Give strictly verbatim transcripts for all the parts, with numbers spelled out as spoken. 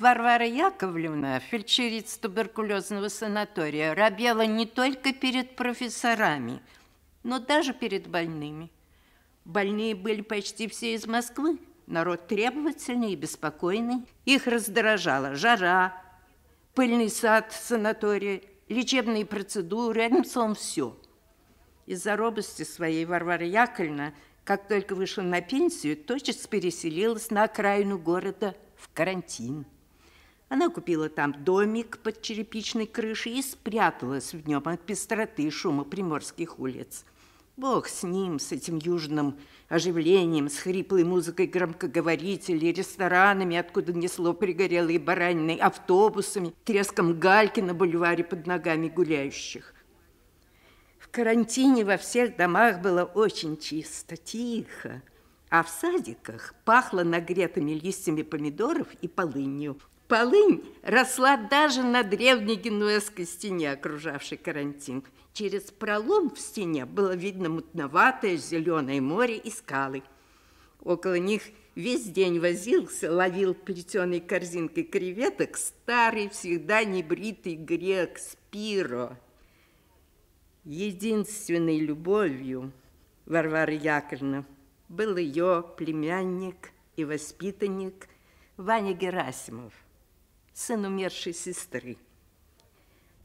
Варвара Яковлевна, фельдшерица туберкулезного санатория, робела не только перед профессорами, но даже перед больными. Больные были почти все из Москвы. Народ требовательный и беспокойный. Их раздражала жара, пыльный сад санатория, лечебные процедуры, одним словом, все. Из-за робости своей Варвара Яковлевна, как только вышла на пенсию, тотчас переселилась на окраину города в карантин. Она купила там домик под черепичной крышей и спряталась в нем от пестроты и шума приморских улиц. Бог с ним, с этим южным оживлением, с хриплой музыкой громкоговорителей, ресторанами, откуда несло пригорелые баранины, автобусами, треском гальки на бульваре под ногами гуляющих. В карантине во всех домах было очень чисто, тихо, а в садиках пахло нагретыми листьями помидоров и полынью. Полынь росла даже на древней генуэзской стене, окружавшей карантин. Через пролом в стене было видно мутноватое зеленое море и скалы. Около них весь день возился, ловил плетеной корзинкой креветок старый, всегда небритый грек Спиро. Единственной любовью Варвары Яковлевны был ее племянник и воспитанник Ваня Герасимов, сын умершей сестры.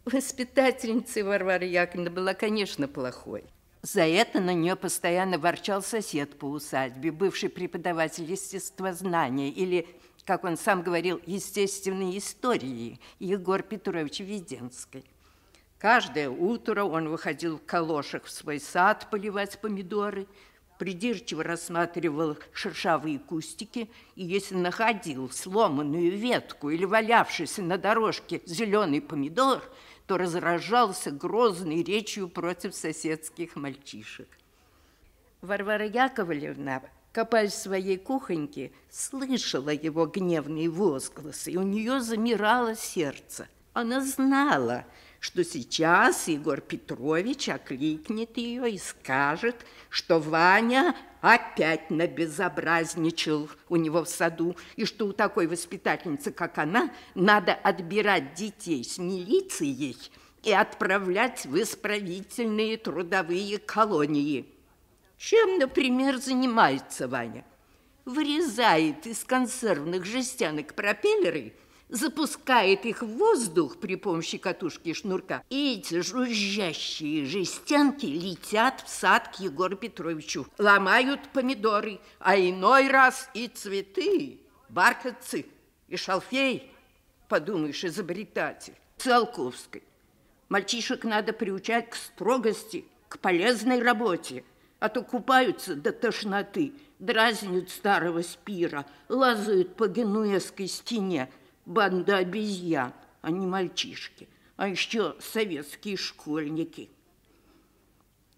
Воспитательницей Варвара Яковлевна была, конечно, плохой. За это на нее постоянно ворчал сосед по усадьбе, бывший преподаватель естествознания или, как он сам говорил, естественной истории Егор Петрович Введенский. Каждое утро он выходил в калошах в свой сад поливать помидоры, придирчиво рассматривал шершавые кустики, и если находил сломанную ветку или валявшийся на дорожке зеленый помидор, то разражался грозной речью против соседских мальчишек. Варвара Яковлевна, копаясь в своей кухоньке, слышала его гневные возгласы, и у нее замирало сердце. Она знала, что сейчас Егор Петрович окликнет ее и скажет, что Ваня опять набезобразничал у него в саду, и что у такой воспитательницы, как она, надо отбирать детей с милицией и отправлять в исправительные трудовые колонии. Чем, например, занимается Ваня? Вырезает из консервных жестянок пропеллеры, запускает их в воздух при помощи катушки и шнурка, и эти жужжащие жестянки летят в сад к Егору Петровичу, ломают помидоры, а иной раз и цветы, бархатцы и шалфей, подумаешь, изобретатель, Циолковский. Мальчишек надо приучать к строгости, к полезной работе, а то купаются до тошноты, дразнят старого Спира, лазают по генуэзской стене. Банда обезьян, а не мальчишки, а еще советские школьники.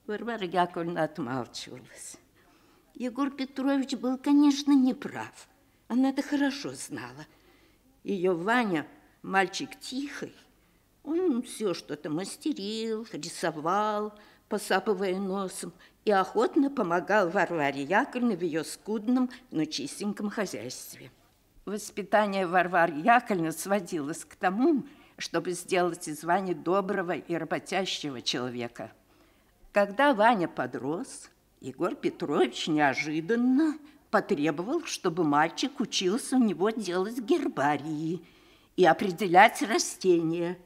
Варвара Яковлевна отмалчивалась. Егор Петрович был, конечно, неправ. Она это хорошо знала. Ее Ваня, мальчик тихий, он все что-то мастерил, рисовал, посапывая носом, и охотно помогал Варваре Яковлевне в ее скудном, но чистеньком хозяйстве. Воспитание Варвары Яковлевны сводилось к тому, чтобы сделать из Вани доброго и работящего человека. Когда Ваня подрос, Егор Петрович неожиданно потребовал, чтобы мальчик учился у него делать гербарии и определять растения.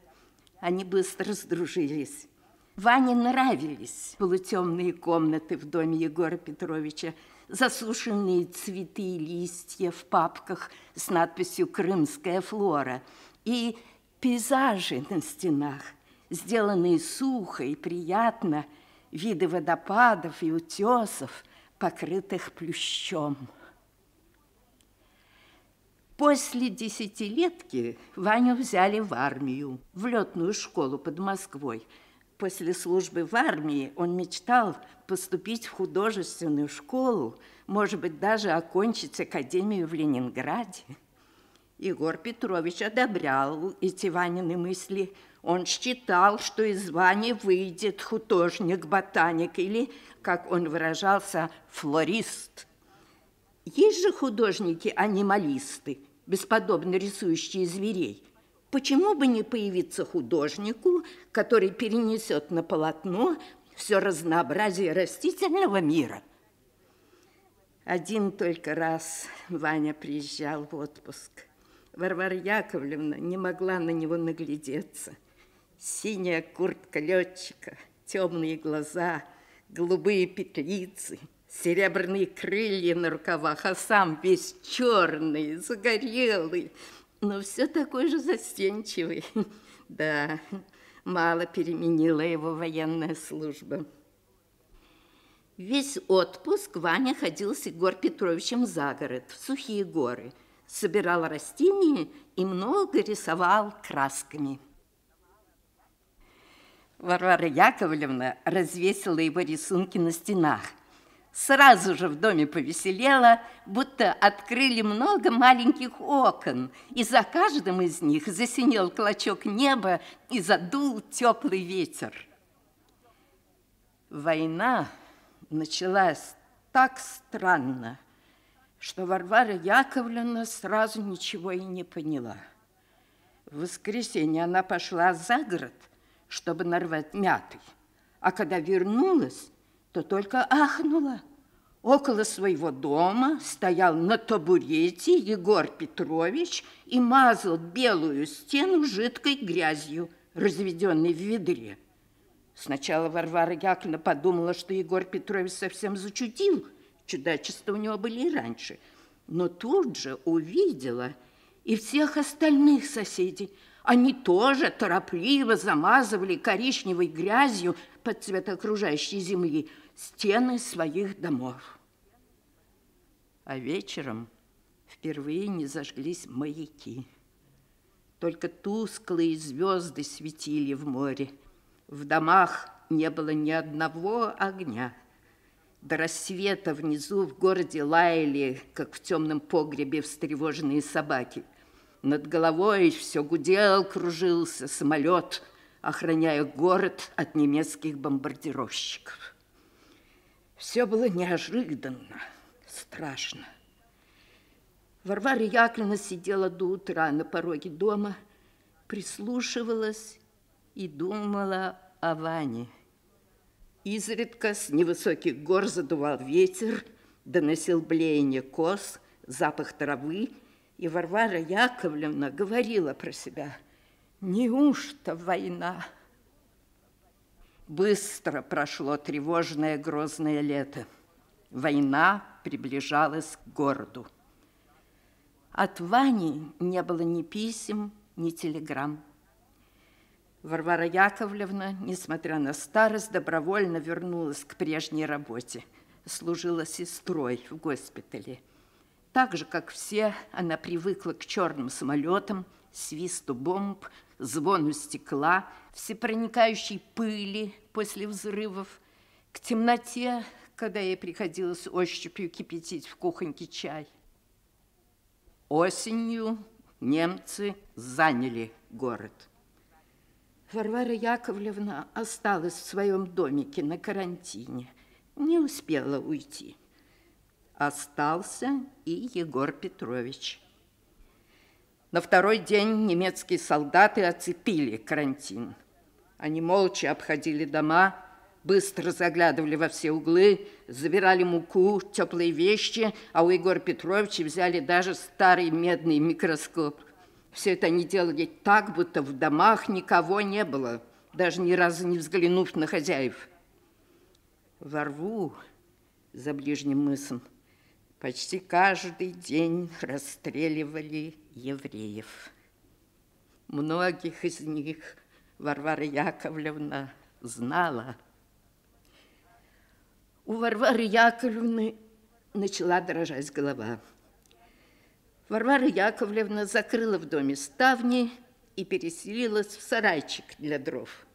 Они быстро сдружились. Ване нравились полутемные комнаты в доме Егора Петровича, засушенные цветы и листья в папках с надписью «Крымская флора» и пейзажи на стенах, сделанные сухо и приятно, виды водопадов и утесов, покрытых плющом. После десятилетки Ваню взяли в армию, в летную школу под Москвой. После службы в армии он мечтал поступить в художественную школу, может быть, даже окончить академию в Ленинграде. Егор Петрович одобрял эти Ванины мысли. Он считал, что из Вани выйдет художник, ботаник или, как он выражался, флорист. Есть же художники-анималисты, бесподобно рисующие зверей, почему бы не появиться художнику, который перенесет на полотно все разнообразие растительного мира? Один только раз Ваня приезжал в отпуск. Варвара Яковлевна не могла на него наглядеться. Синяя куртка летчика, темные глаза, голубые петлицы, серебряные крылья на рукавах, а сам весь черный, загорелый, но все такой же застенчивый. Да, мало переменила его военная служба. Весь отпуск Ваня ходил с Егором Петровичем за город, в сухие горы, собирал растения и много рисовал красками. Варвара Яковлевна развесила его рисунки на стенах. Сразу же в доме повеселело, будто открыли много маленьких окон, и за каждым из них засинел клочок неба и задул теплый ветер. Война началась так странно, что Варвара Яковлевна сразу ничего и не поняла. В воскресенье она пошла за город, чтобы нарвать мяты, а когда вернулась, то только ахнула. Около своего дома стоял на табурете Егор Петрович и мазал белую стену жидкой грязью, разведенной в ведре. Сначала Варвара Яковлевна подумала, что Егор Петрович совсем зачудил, чудачества у него были и раньше, но тут же увидела и всех остальных соседей. Они тоже торопливо замазывали коричневой грязью под цвет окружающей земли стены своих домов. А вечером впервые не зажглись маяки. Только тусклые звезды светили в море. В домах не было ни одного огня. До рассвета внизу в городе лаяли, как в темном погребе, встревоженные собаки. Над головой все гудел, кружился самолет, охраняя город от немецких бомбардировщиков. Все было неожиданно, страшно. Варвара Яковлевна сидела до утра на пороге дома, прислушивалась и думала о Ване. Изредка с невысоких гор задувал ветер, доносил блеяние коз, запах травы, и Варвара Яковлевна говорила про себя: неужто война? Быстро прошло тревожное грозное лето. Война приближалась к городу. От Вани не было ни писем, ни телеграмм. Варвара Яковлевна, несмотря на старость, добровольно вернулась к прежней работе. Служила сестрой в госпитале. Так же, как все, она привыкла к черным самолетам, свисту бомб, звону стекла, всепроникающей пыли после взрывов, к темноте, когда ей приходилось ощупью кипятить в кухоньке чай. Осенью немцы заняли город. Варвара Яковлевна осталась в своем домике на карантине, не успела уйти. Остался и Егор Петрович. На второй день немецкие солдаты оцепили карантин. Они молча обходили дома, быстро заглядывали во все углы, забирали муку, теплые вещи, а у Егора Петровича взяли даже старый медный микроскоп. Все это они делали так, будто в домах никого не было, даже ни разу не взглянув на хозяев. Во рву за ближним мысом почти каждый день расстреливали евреев. Многих из них Варвара Яковлевна знала. У Варвары Яковлевны начала дрожать голова. Варвара Яковлевна закрыла в доме ставни и переселилась в сарайчик для дров.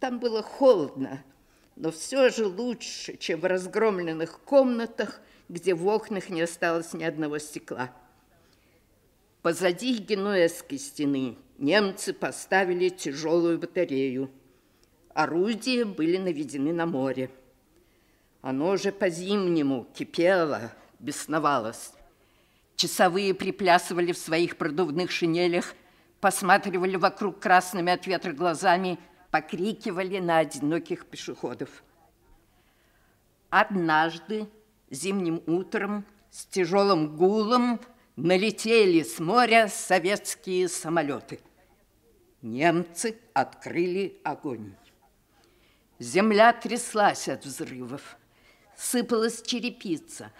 Там было холодно, но все же лучше, чем в разгромленных комнатах, где в окнах не осталось ни одного стекла. Позади генуэзской стены немцы поставили тяжелую батарею. Орудия были наведены на море. Оно уже по-зимнему кипело, бесновалось. Часовые приплясывали в своих продувных шинелях, посматривали вокруг красными от ветра глазами, покрикивали на одиноких пешеходов. Однажды зимним утром с тяжелым гулом налетели с моря советские самолеты. Немцы открыли огонь. Земля тряслась от взрывов, сыпалась черепица,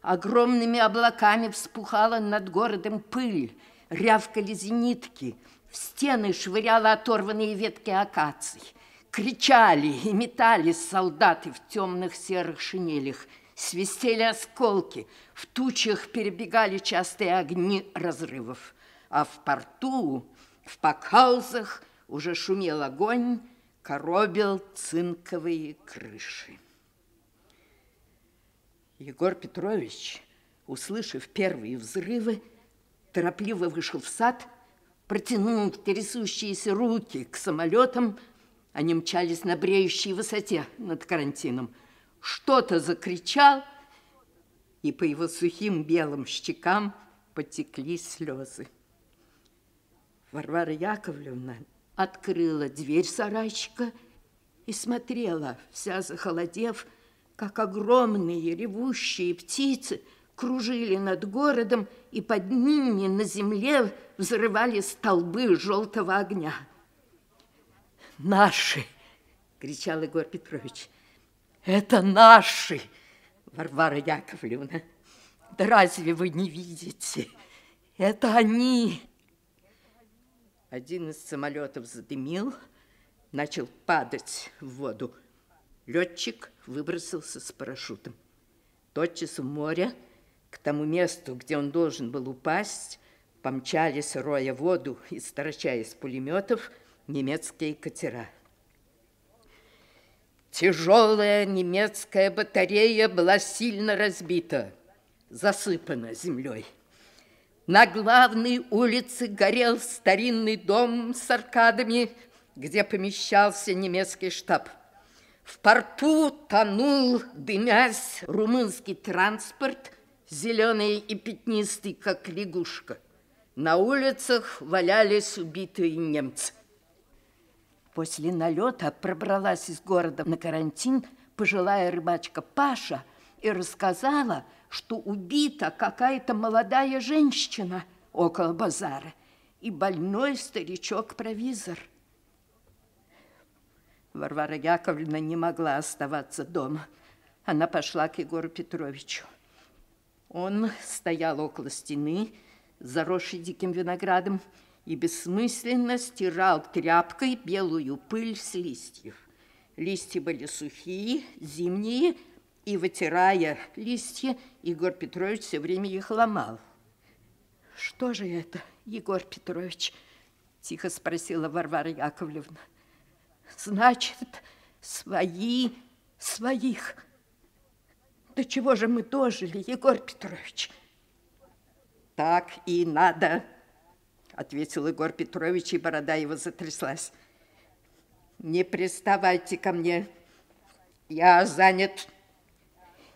огромными облаками вспухала над городом пыль, рявкали зенитки, в стены швыряла оторванные ветки акаций. Кричали и метались солдаты в темных серых шинелях, свистели осколки, в тучах перебегали частые огни разрывов. А в порту, в пакгаузах уже шумел огонь, коробил цинковые крыши. Егор Петрович, услышав первые взрывы, торопливо вышел в сад, протянул трясущиеся руки к самолетам. Они мчались на бреющей высоте над карантином. Что-то закричал, и по его сухим белым щекам потекли слезы. Варвара Яковлевна открыла дверь сарайчика и смотрела, вся захолодев, как огромные ревущие птицы кружили над городом, и под ними на земле взрывали столбы желтого огня. «Наши!» – кричал Егор Петрович. «Это наши, Варвара Яковлевна! Да разве вы не видите? Это они!» Один из самолетов задымил, начал падать в воду. Летчик выбросился с парашютом. Тотчас в море, к тому месту, где он должен был упасть, помчались, роя воду и стороча из пулеметов, немецкие катера. Тяжелая немецкая батарея была сильно разбита, засыпана землей. На главной улице горел старинный дом с аркадами, где помещался немецкий штаб. В порту тонул, дымясь, румынский транспорт, зеленый и пятнистый, как лягушка. На улицах валялись убитые немцы. После налета пробралась из города на карантин пожилая рыбачка Паша и рассказала, что убита какая-то молодая женщина около базара и больной старичок-провизор. Варвара Яковлевна не могла оставаться дома. Она пошла к Егору Петровичу. Он стоял около стены, заросший диким виноградом, и бессмысленно стирал тряпкой белую пыль с листьев. Листья были сухие, зимние, и, вытирая листья, Егор Петрович все время их ломал. «Что же это, Егор Петрович?» – тихо спросила Варвара Яковлевна. «Значит, свои своих. До чего же мы дожили, Егор Петрович?» «Так и надо», – ответил Егор Петрович, и борода его затряслась. «Не приставайте ко мне, я занят».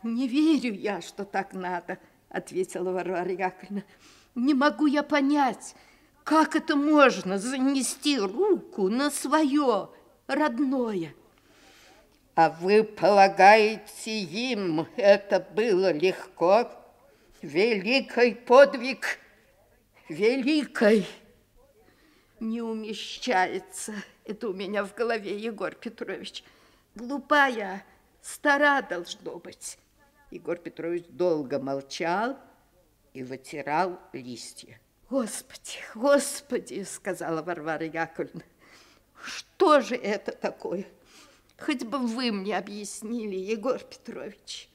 «Не верю я, что так надо», – ответила Варвара Яковлевна. «Не могу я понять, как это можно занести руку на свое родное». «А вы полагаете, им это было легко? Великий подвиг! Великой!» «Не умещается это у меня в голове, Егор Петрович. Глупая, стара должно быть». Егор Петрович долго молчал и вытирал листья. «Господи, Господи!» – сказала Варвара Яковлевна. «Что же это такое? Хоть бы вы мне объяснили, Егор Петрович».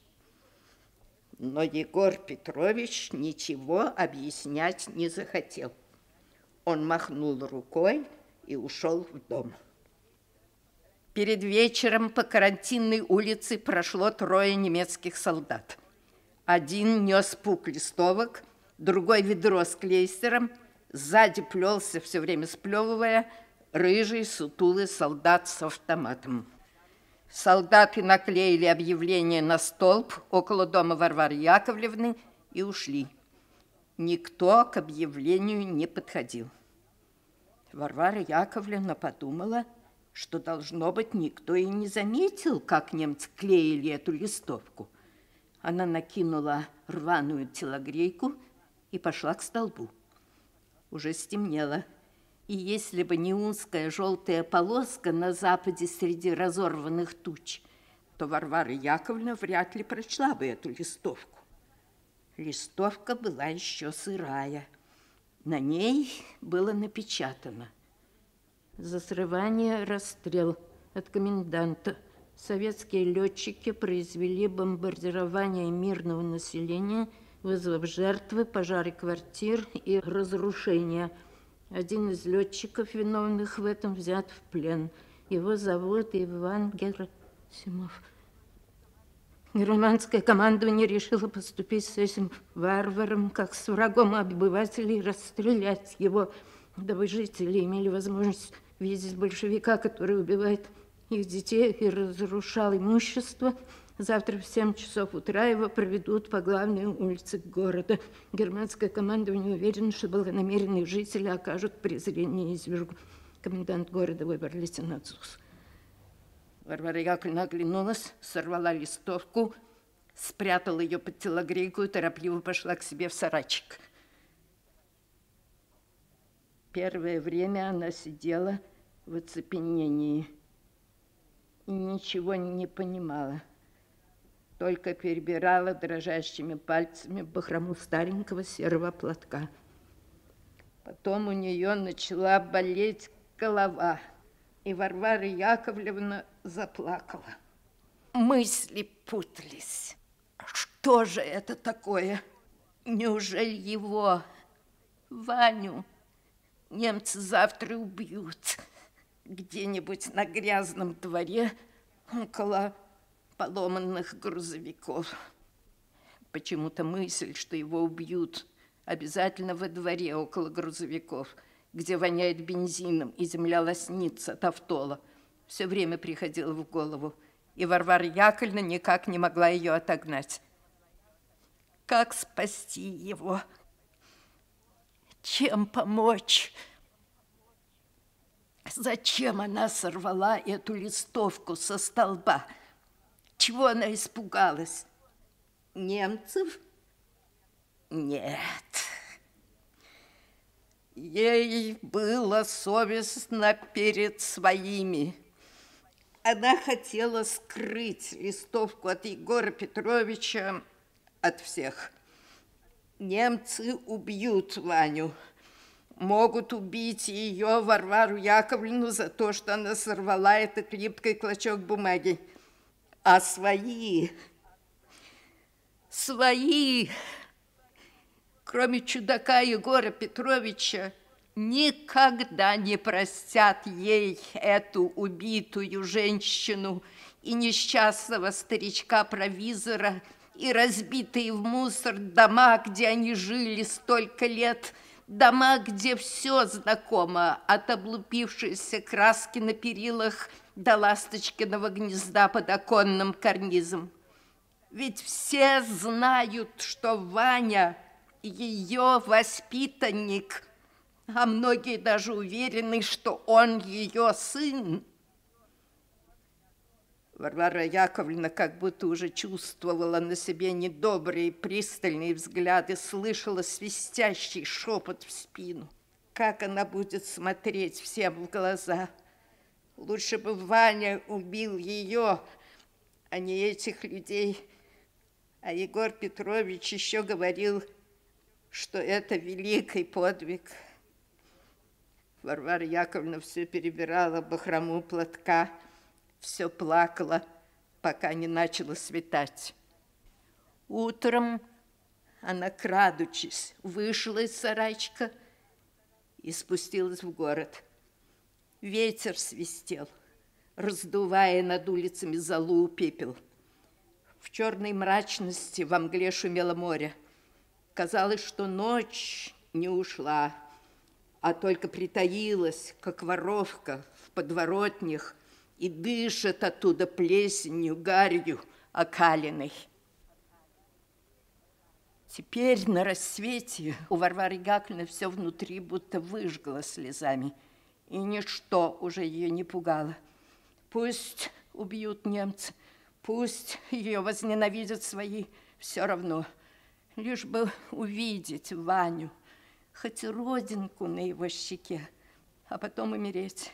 Но Егор Петрович ничего объяснять не захотел. Он махнул рукой и ушел в дом. Перед вечером по карантинной улице прошло трое немецких солдат. Один нес пук листовок, другой ведро с клейстером, сзади плелся, все время сплевывая, рыжий сутулый солдат с автоматом. Солдаты наклеили объявление на столб около дома Варвары Яковлевны и ушли. никто к объявлению не подходил. Варвара Яковлевна подумала, что, должно быть, никто и не заметил, как немцы клеили эту листовку. Она накинула рваную телогрейку и пошла к столбу. Уже стемнело, и если бы не узкая желтая полоска на западе среди разорванных туч, то Варвара Яковлевна вряд ли прочла бы эту листовку. Листовка была еще сырая. На ней было напечатано: за срывание расстрел от коменданта. Советские летчики произвели бомбардирование мирного населения, вызвав жертвы, пожары квартир и разрушения. Один из летчиков, виновных в этом, взят в плен. Его зовут Иван Герасимов. Германское командование решило поступить с этим варваром как с врагом обывателей и расстрелять его, дабы жители имели возможность видеть большевика, который убивает их детей и разрушал имущество. Завтра в семь часов утра его проведут по главной улице города. Германское командование уверено, что благонамеренные жители окажут презрение извергу. Комендант города выбор лейтенант Зус. Варвара Яковлевна оглянулась, сорвала листовку, спрятала ее под телогрейку и торопливо пошла к себе в сарайчик. Первое время она сидела в оцепенении и ничего не понимала, только перебирала дрожащими пальцами бахрому старенького серого платка. Потом у нее начала болеть голова, и Варвара Яковлевна заплакала. Мысли путались. Что же это такое? Неужели его, Ваню, немцы завтра убьют где-нибудь на грязном дворе около поломанных грузовиков? Почему-то мысль, что его убьют обязательно во дворе около грузовиков, где воняет бензином и земля лоснится от автола, все время приходила в голову, и Варвара Яковлевна никак не могла ее отогнать. Как спасти его? Чем помочь? Зачем она сорвала эту листовку со столба? Чего она испугалась? Немцев? Нет. Ей было совестно перед своими. Она хотела скрыть листовку от Егора Петровича, от всех. Немцы убьют Ваню. Могут убить ее, Варвару Яковлевну, за то, что она сорвала этот липкий клочок бумаги. А свои, свои, кроме чудака Егора Петровича, никогда не простят ей эту убитую женщину и несчастного старичка-провизора, и разбитые в мусор дома, где они жили столько лет, дома, где все знакомо, от облупившейся краски на перилах до ласточкиного гнезда под оконным карнизом. Ведь все знают, что Ваня ее воспитанник, а многие даже уверены, что он ее сын. Варвара Яковлевна как будто уже чувствовала на себе недобрые пристальные взгляды, слышала свистящий шепот в спину. Как она будет смотреть всем в глаза? Лучше бы Ваня убил ее, а не этих людей. А Егор Петрович еще говорил, что это великий подвиг. Варвара Яковлевна все перебирала бахрому платка, все плакала, пока не начало светать. Утром она, крадучись, вышла из сарайчика и спустилась в город. Ветер свистел, раздувая над улицами золу и пепел. В черной мрачности во мгле шумело море. Казалось, что ночь не ушла, а только притаилась, как воровка в подворотнях, и дышит оттуда плесенью, гарью окалиной. Теперь на рассвете у Варвары Яковлевны все внутри будто выжгло слезами, и ничто уже ее не пугало. Пусть убьют немцы, пусть ее возненавидят свои, все равно. Лишь бы увидеть Ваню, хоть родинку на его щеке, а потом умереть.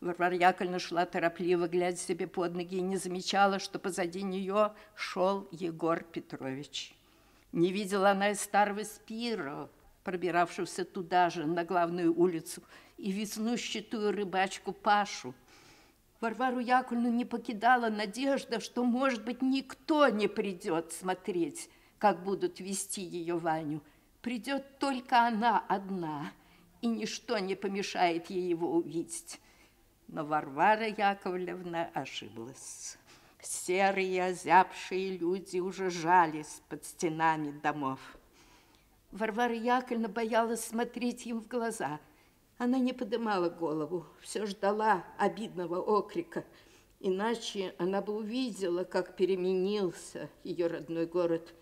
Варвара Яковлевна шла торопливо, глядя себе под ноги, и не замечала, что позади нее шел Егор Петрович. Не видела она и старого Спиро, пробиравшегося туда же, на главную улицу, и веснущатую рыбачку Пашу. Варвару Яковлевну не покидала надежда, что, может быть, никто не придет смотреть, как будут вести ее Ваню. Придет только она одна, и ничто не помешает ей его увидеть. Но Варвара Яковлевна ошиблась. Серые, озябшие люди уже жались под стенами домов. Варвара Яковлевна боялась смотреть им в глаза. Она не поднимала голову, все ждала обидного окрика. Иначе она бы увидела, как переменился ее родной город.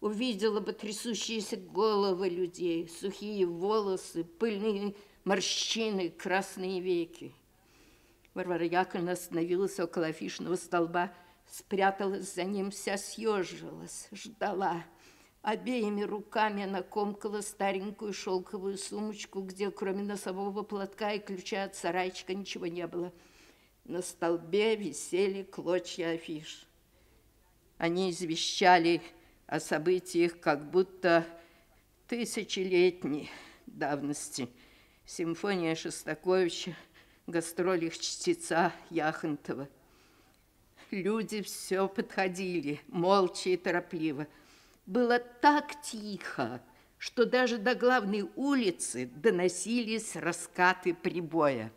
Увидела бы трясущиеся головы людей, сухие волосы, пыльные морщины, красные веки. Варвара Яковлевна остановилась около афишного столба, спряталась за ним, вся съежилась, ждала. Обеими руками она комкала старенькую шелковую сумочку, где кроме носового платка и ключа от сарайчика ничего не было. На столбе висели клочья афиш. Они извещали о событиях как будто тысячелетней давности. Симфония Шостаковича, гастроли их чтеца Яхонтова. Люди все подходили, молча и торопливо. Было так тихо, что даже до главной улицы доносились раскаты прибоя.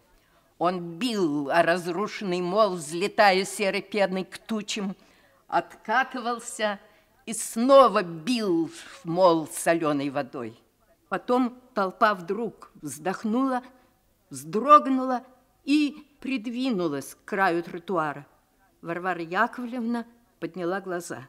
Он бил о разрушенный мол, взлетая серо-пеной к тучам, откатывался и снова бил в мол соленой водой. Потом толпа вдруг вздохнула, вздрогнула и придвинулась к краю тротуара. Варвара Яковлевна подняла глаза.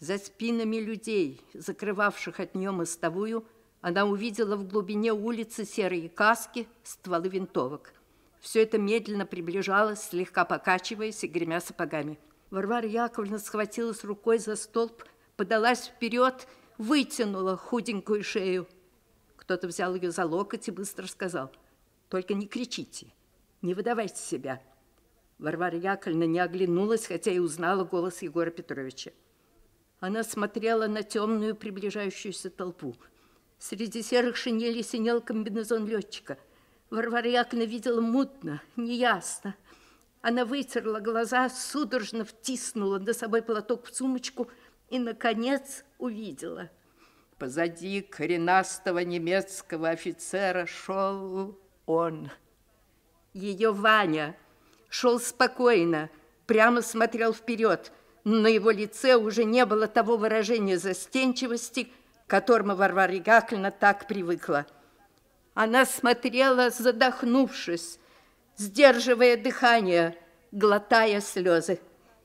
За спинами людей, закрывавших от нее мостовую, она увидела в глубине улицы серые каски, стволы винтовок. Все это медленно приближалось, слегка покачиваясь и гремя сапогами. Варвара Яковлевна схватилась рукой за столб, подалась вперед, вытянула худенькую шею. Кто-то взял ее за локоть и быстро сказал: «Только не кричите, не выдавайте себя». Варвара Яковлевна не оглянулась, хотя и узнала голос Егора Петровича. Она смотрела на темную приближающуюся толпу. Среди серых шинелей синел комбинезон летчика. Варвара Яковлевна видела мутно, неясно. Она вытерла глаза, судорожно втиснула носовой платок в сумочку и, наконец, увидела. Позади коренастого немецкого офицера шел... он. Ее Ваня шел спокойно, прямо смотрел вперед, но на его лице уже не было того выражения застенчивости, к которому Варвара Яковлевна так привыкла. Она смотрела, задохнувшись, сдерживая дыхание, глотая слезы.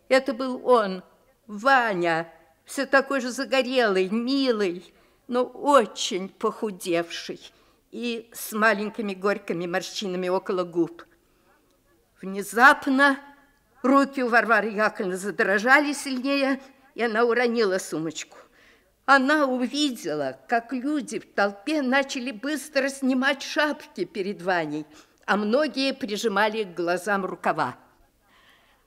Это был он, Ваня, все такой же загорелый, милый, но очень похудевший и с маленькими горькими морщинами около губ. Внезапно руки у Варвары Яковлевны задрожали сильнее, и она уронила сумочку. Она увидела, как люди в толпе начали быстро снимать шапки перед Ваней, а многие прижимали к глазам рукава.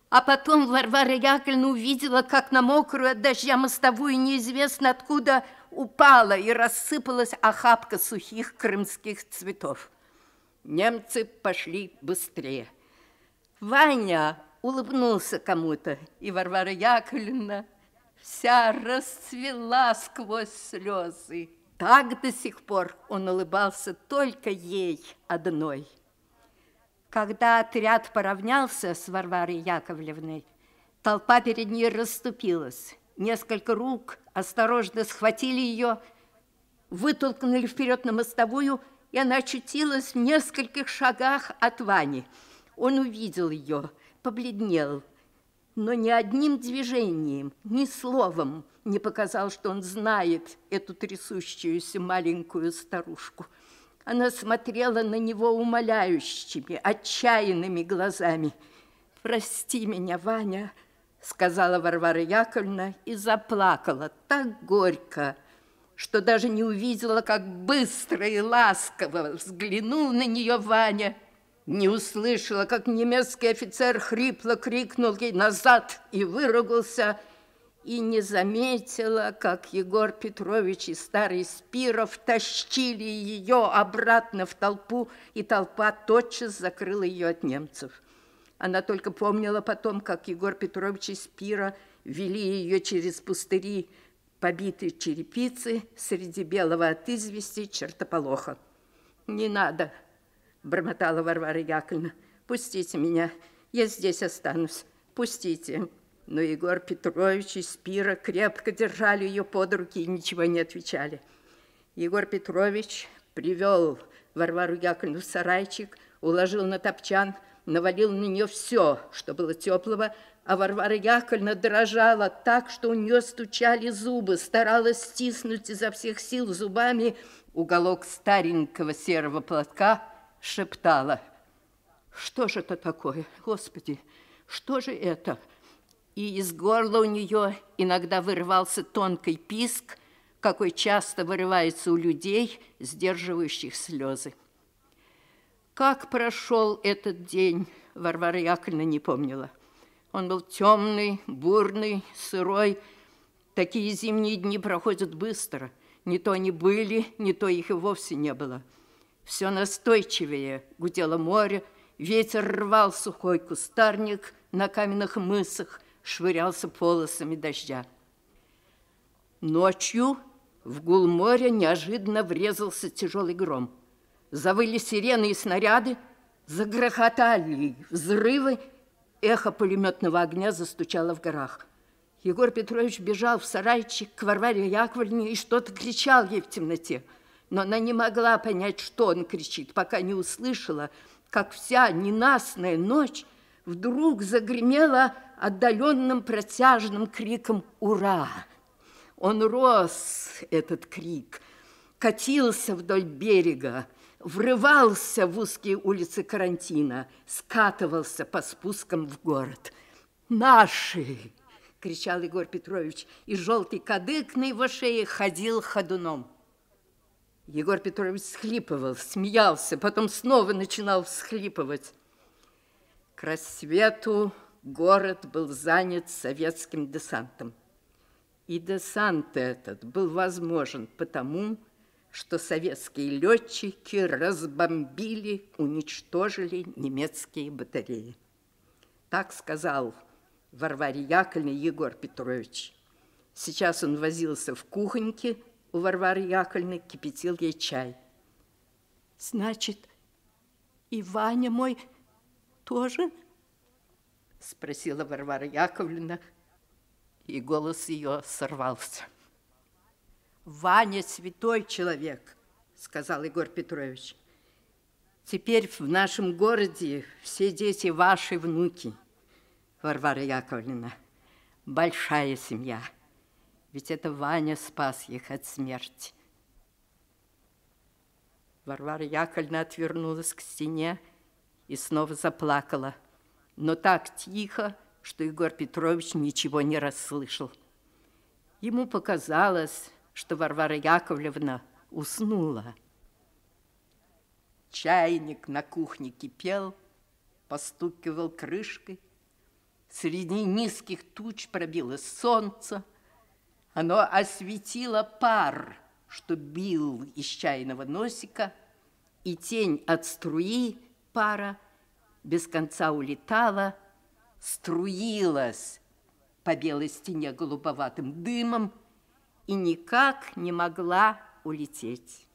А потом Варвара Яковлевна увидела, как на мокрую от дождя мостовую неизвестно откуда упала и рассыпалась охапка сухих крымских цветов. Немцы пошли быстрее. Ваня улыбнулся кому-то, и Варвара Яковлевна вся расцвела сквозь слезы. Так до сих пор он улыбался только ей одной. Когда отряд поравнялся с Варварой Яковлевной, толпа перед ней расступилась. Несколько рук осторожно схватили ее, вытолкнули вперед на мостовую, и она очутилась в нескольких шагах от Вани. Он увидел ее, побледнел, но ни одним движением, ни словом не показал, что он знает эту трясущуюся маленькую старушку. Она смотрела на него умоляющими, отчаянными глазами. «Прости меня, Ваня», – сказала Варвара Яковлевна и заплакала так горько, что даже не увидела, как быстро и ласково взглянул на нее Ваня. Не услышала, как немецкий офицер хрипло крикнул ей назад и выругался, и не заметила, как Егор Петрович и старый Спиро втащили ее обратно в толпу, и толпа тотчас закрыла ее от немцев. Она только помнила потом, как Егор Петрович и Спиро вели ее через пустыри побитой черепицы среди белого от извести чертополоха. «Не надо», – бормотала Варвара Яковлевна, – «пустите меня, я здесь останусь, пустите». Но Егор Петрович и Спиро крепко держали ее под руки и ничего не отвечали. Егор Петрович привел Варвару Яковлевну в сарайчик, уложил на топчан, навалил на нее все, что было теплого, а Варвара Яковлевна дрожала так, что у нее стучали зубы, старалась стиснуть изо всех сил зубами уголок старенького серого платка, шептала: «Что же это такое, Господи, что же это?» И из горла у нее иногда вырывался тонкий писк, какой часто вырывается у людей, сдерживающих слезы. Как прошел этот день, Варвара Яковлевна не помнила. Он был темный, бурный, сырой. Такие зимние дни проходят быстро. Не то они были, не то их и вовсе не было. Все настойчивее гудело море, ветер рвал сухой кустарник на каменных мысах, швырялся полосами дождя. Ночью в гул моря неожиданно врезался тяжелый гром. Завыли сирены и снаряды, загрохотали взрывы, эхо пулеметного огня застучало в горах. Егор Петрович бежал в сарайчик к Варваре Яковлевне и что-то кричал ей в темноте, но она не могла понять, что он кричит, пока не услышала, как вся ненастная ночь вдруг загремела отдаленным протяжным криком «Ура!». Он рос, этот крик, катился вдоль берега, врывался в узкие улицы карантина, скатывался по спускам в город. «Наши!» – кричал Егор Петрович, и желтый кадык на его шее ходил ходуном. Егор Петрович всхлипывал, смеялся, потом снова начинал всхлипывать. К рассвету город был занят советским десантом. И десант этот был возможен потому, что советские летчики разбомбили, уничтожили немецкие батареи. Так сказал Варваре Яковлевне Егор Петрович. Сейчас он возился в кухоньке у Варвары Яковлевны, кипятил ей чай. «Значит, и Ваня мой тоже?» — спросила Варвара Яковлевна, и голос ее сорвался. «Ваня святой человек», — сказал Егор Петрович. «Теперь в нашем городе все дети ваши внуки, Варвара Яковлевна. Большая семья. Ведь это Ваня спас их от смерти». Варвара Яковлевна отвернулась к стене и снова заплакала, но так тихо, что Егор Петрович ничего не расслышал. Ему показалось, что Варвара Яковлевна уснула. Чайник на кухне кипел, постукивал крышкой. Среди низких туч пробилось солнце. Оно осветило пар, что бил из чайного носика, и тень от струи пара без конца улетала, струилась по белой стене голубоватым дымом и никак не могла улететь.